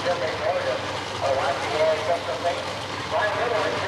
Jim McMillian, a Wacky Boy, Justin Payton, Brian Miller.